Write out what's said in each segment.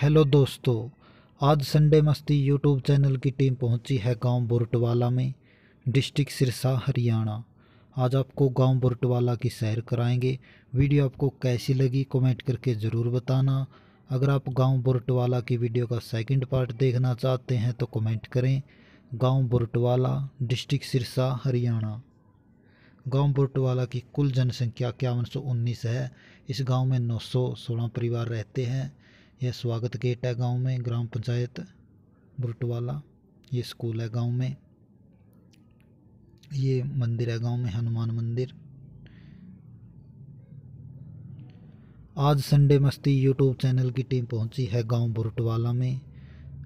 Hello दोस्तों, आज Sunday Masti YouTube channel की टीम पहुंची है गांव भूरटवाला में, डिस्ट्रिक्ट सिरसा हरियाणा। आज आपको गांव भूरटवाला की सैर कराएंगे। वीडियो आपको कैसी लगी कमेंट करके ज़रूर बताना। अगर आप गांव भूरटवाला की वीडियो का सेकंड पार्ट देखना चाहते हैं तो कमेंट करें। गाँव भूरटवाला, डिस्ट्रिक्ट सिरसा हरियाणा। गाँव भूरटवाला की कुल जनसंख्या 5119 है। इस गाँव में 916 परिवार रहते हैं। यह स्वागत गेट है गांव में, ग्राम पंचायत भूरटवाला। ये स्कूल है गांव में, ये मंदिर है गांव में, हनुमान मंदिर। आज संडे मस्ती यूट्यूब चैनल की टीम पहुंची है गांव भूरटवाला में,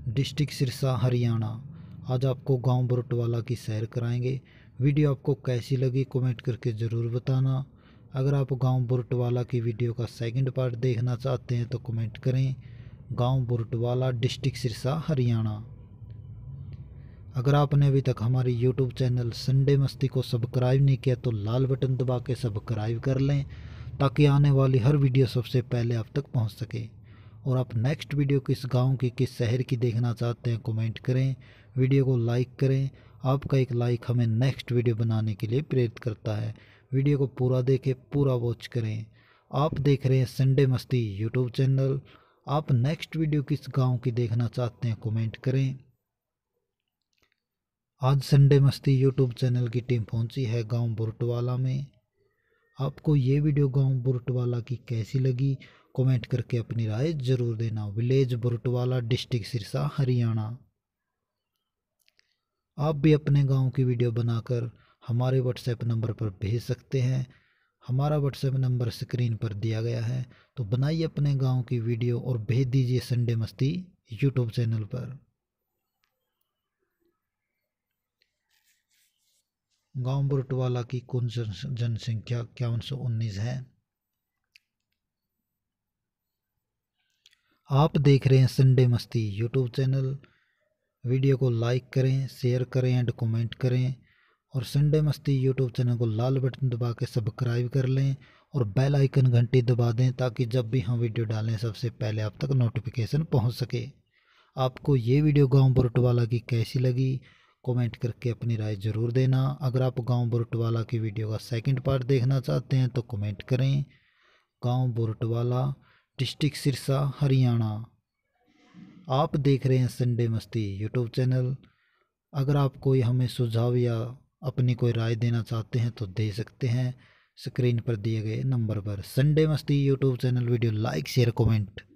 डिस्ट्रिक्ट सिरसा हरियाणा। आज आपको गांव भूरटवाला की सैर कराएंगे। वीडियो आपको कैसी लगी कमेंट करके ज़रूर बताना। अगर आप गांव भूरटवाला की वीडियो का सेकंड पार्ट देखना चाहते हैं तो कमेंट करें। गांव भूरटवाला, डिस्ट्रिक्ट सिरसा हरियाणा। अगर आपने अभी तक हमारी यूट्यूब चैनल संडे मस्ती को सब्सक्राइब नहीं किया तो लाल बटन दबा के सब्सक्राइब कर लें, ताकि आने वाली हर वीडियो सबसे पहले आप तक पहुंच सके। और आप नेक्स्ट वीडियो किस गाँव की, किस शहर की देखना चाहते हैं कमेंट करें। वीडियो को लाइक करें। आपका एक लाइक हमें नेक्स्ट वीडियो बनाने के लिए प्रेरित करता है। वीडियो को पूरा देखें, पूरा वॉच करें। आप देख रहे हैं संडे मस्ती यूट्यूब चैनल। आप नेक्स्ट वीडियो किस गांव की देखना चाहते हैं कमेंट करें। आज संडे मस्ती यूट्यूब चैनल की टीम पहुंची है गांव भूरटवाला में। आपको ये वीडियो गांव भूरटवाला की कैसी लगी कमेंट करके अपनी राय ज़रूर देना। Village Bhurtwala, district Sirsa Haryana. आप भी अपने गांव की वीडियो बनाकर हमारे व्हाट्सएप नंबर पर भेज सकते हैं। हमारा व्हाट्सएप नंबर स्क्रीन पर दिया गया है। तो बनाइए अपने गांव की वीडियो और भेज दीजिए संडे मस्ती यूट्यूब चैनल पर। गांव भूरटवाला की कुल जनसंख्या 5119 है। आप देख रहे हैं Sunday Masti YouTube channel. Video को लाइक करें, शेयर करें एंड कमेंट करें। और संडे मस्ती यूट्यूब चैनल को लाल बटन दबा के सब्सक्राइब कर लें और बेल आइकन घंटी दबा दें, ताकि जब भी हम वीडियो डालें सबसे पहले आप तक नोटिफिकेशन पहुंच सके। आपको ये वीडियो गांव भूरटवाला की कैसी लगी कमेंट करके अपनी राय ज़रूर देना। अगर आप गांव भूरटवाला की वीडियो का सेकंड पार्ट देखना चाहते हैं तो कमेंट करें। गाँव भूरटवाला, डिस्ट्रिक्ट सिरसा हरियाणा। आप देख रहे हैं संडे मस्ती यूट्यूब चैनल। अगर आप कोई हमें सुझाव या अपनी कोई राय देना चाहते हैं तो दे सकते हैं स्क्रीन पर दिए गए नंबर पर। Sunday Masti YouTube channel. Video like, share, comment.